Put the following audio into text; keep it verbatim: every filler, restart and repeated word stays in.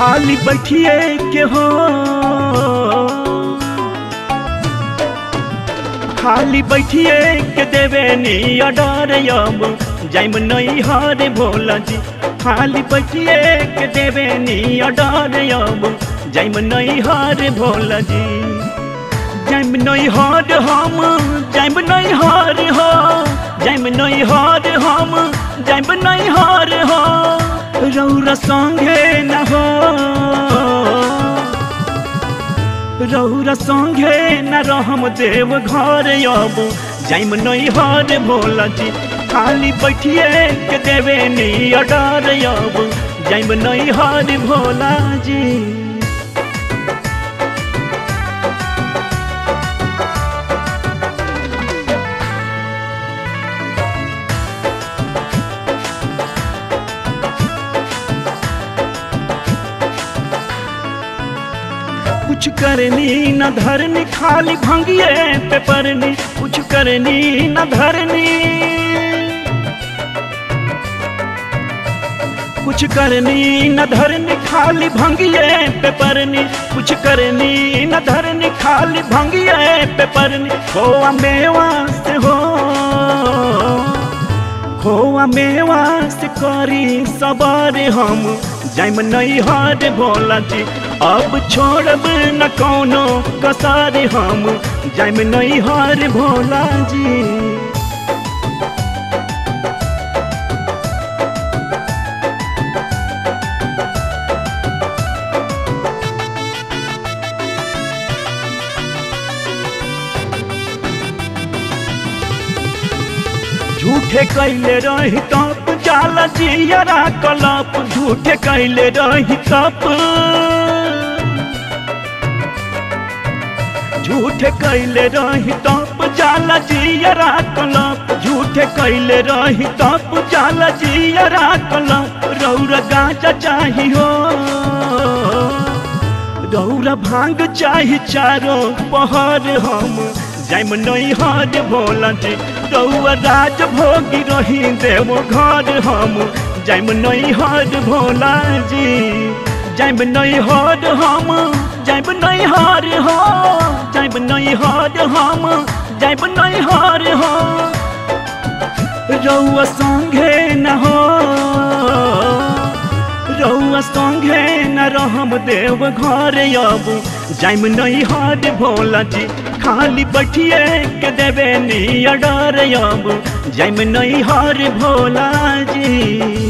खाली बैठिए के हो, खाली बैठिए के देवे नी ऑर्डर अब जाइब नैहर भोला जी। खाली बैठिए के देवे नी ऑर्डर अब जाइब नैहर भोला जी। जाइब नैहर हम जाइब नैहर हो, जाइब नैहर हम जाइब नैहर हो, रौरा संगे न हो, रौरा संगे न रहम देव घर अब जाइब नैहर भोला जी। खाली बैठिए के देवे नी ऑर्डर अब जाइब नैहर भोला जी। कुछ करनी न धरनी खाली भंगिए पे परनी, कुछ करनी न धरनी, कुछ करनी न धरनी खाली भंगिए पे परनी, कुछ करनी न धरनी खाली भंगिए पे परनी। खोआ मेवा से हो, खोआ मेवा से करी सवार हम जाइब नैहर भोला जी। अब छोड़ब न कौनो कसार हम जाइब नैहर भोला जी। झूठे कैले रही तप जाला जियरा कलप, झूठे कैले रही तप, झूठे कैले रही तप जाला जियरा कलप, झूठे कैले रही तप जाला जियरा कलप। रौरा गांजा चाही हो, रौरा भांग चाही चारों पहर हम जाइब नैहर भोला जी। रौरा राज भोगी रही देवो घर हम जाइब नैहर भोला जी। जाइब नैहर हम जाइब नैहर हो, जाइब नैहर हम जाइब नैहर हो, रौआ संगे न हो, रौआ संगे न रहम देव घर अब जाइब नैहर भोला जी। खाली बैठिए के देवे नी ऑर्डर अब जाइब नैहर भोला जी।